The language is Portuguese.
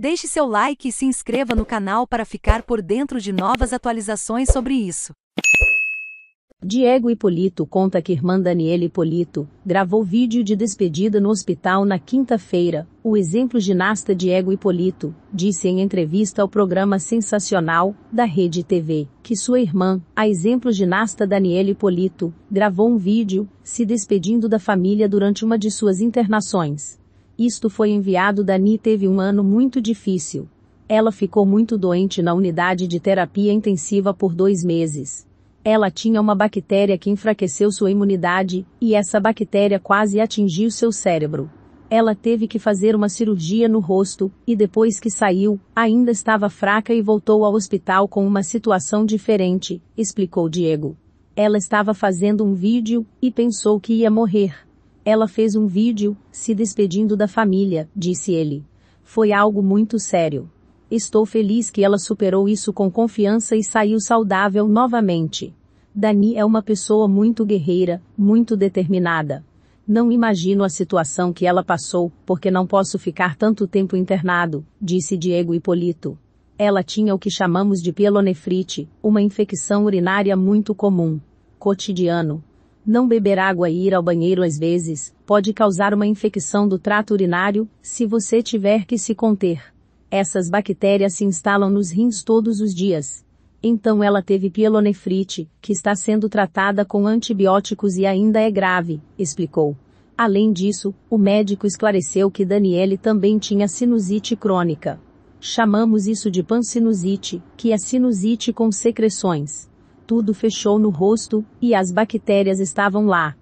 Deixe seu like e se inscreva no canal para ficar por dentro de novas atualizações sobre isso. Diego Hypolito conta que irmã Daniele Hypolito gravou vídeo de despedida no hospital na quinta-feira. O exemplo ginasta Diego Hypolito disse em entrevista ao programa Sensacional, da Rede TV, que sua irmã, a exemplo ginasta Daniele Hypolito, gravou um vídeo se despedindo da família durante uma de suas internações. Isto foi enviado. Dani teve um ano muito difícil. Ela ficou muito doente na unidade de terapia intensiva por 2 meses. Ela tinha uma bactéria que enfraqueceu sua imunidade, e essa bactéria quase atingiu seu cérebro. Ela teve que fazer uma cirurgia no rosto, e depois que saiu, ainda estava fraca e voltou ao hospital com uma situação diferente, explicou Diego. Ela estava fazendo um vídeo, e pensou que ia morrer. Ela fez um vídeo, se despedindo da família, disse ele. Foi algo muito sério. Estou feliz que ela superou isso com confiança e saiu saudável novamente. Dani é uma pessoa muito guerreira, muito determinada. Não imagino a situação que ela passou, porque não posso ficar tanto tempo internado, disse Diego Hypolito. Ela tinha o que chamamos de pielonefrite, uma infecção urinária muito comum. Cotidiano. Não beber água e ir ao banheiro às vezes, pode causar uma infecção do trato urinário, se você tiver que se conter. Essas bactérias se instalam nos rins todos os dias. Então ela teve pielonefrite, que está sendo tratada com antibióticos e ainda é grave, explicou. Além disso, o médico esclareceu que Daniele também tinha sinusite crônica. Chamamos isso de pansinusite, que é sinusite com secreções. Tudo fechou no rosto, e as bactérias estavam lá.